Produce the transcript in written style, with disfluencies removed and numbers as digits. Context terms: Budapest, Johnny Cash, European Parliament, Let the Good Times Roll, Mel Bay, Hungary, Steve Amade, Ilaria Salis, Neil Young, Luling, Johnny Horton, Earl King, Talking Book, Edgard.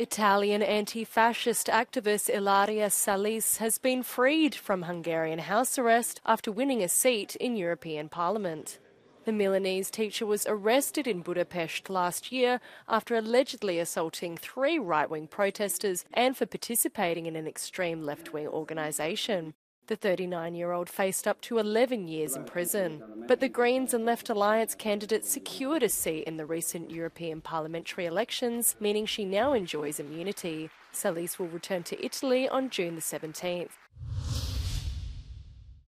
Italian anti-fascist activist Ilaria Salis has been freed from Hungarian house arrest after winning a seat in European Parliament. The Milanese teacher was arrested in Budapest last year after allegedly assaulting 3 right-wing protesters and for participating in an extreme left-wing organisation. The 39-year-old faced up to 11 years in prison. But the Greens and Left Alliance candidate secured a seat in the recent European parliamentary elections, meaning she now enjoys immunity. Salis will return to Italy on June the 17th.